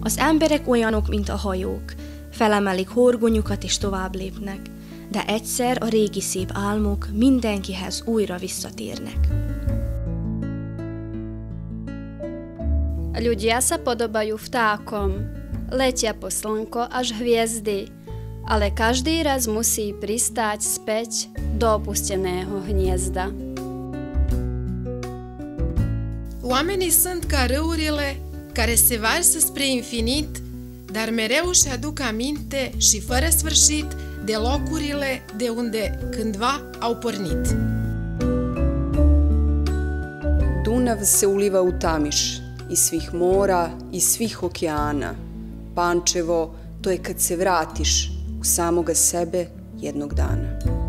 Az emberek olyanok, mint a hajók. Felemelik horgonyukat és tovább lépnek, de egyszer a régi szép álmok mindenkihez újra visszatérnek. Ludzie se podobajú vtákom. Letia po slnko až hviezdy, ale každý raz musí pristáť späť do opusteného hniezda. Oamenii sunt ca râurile care se varsă spre infinit, dar mereu își aduc aminte și fără sfârșit de locurile de unde cândva au pornit. Dunav se uliva u Tamis, iz svih mora, iz svih okeana. Pančevo, to je kad se vratiš u samoga sebe jednog dana.